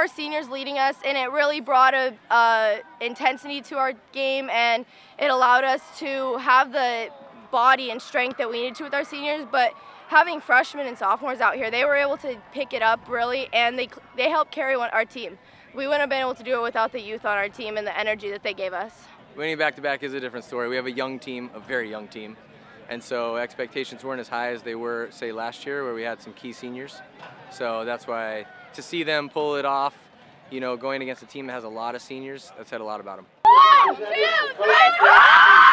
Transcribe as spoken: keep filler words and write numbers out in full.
our seniors leading us, and it really brought a uh, intensity to our game, and it allowed us to have the body and strength that we needed to with our seniors. But having freshmen and sophomores out here, they were able to pick it up really, and they they helped carry one, our team. We wouldn't have been able to do it without the youth on our team and the energy that they gave us. Winning back-to-back is a different story. We have a young team, a very young team, and so expectations weren't as high as they were, say, last year, where we had some key seniors. So that's why to see them pull it off, you know, going against a team that has a lot of seniors, that said a lot about them. One, two, three, four!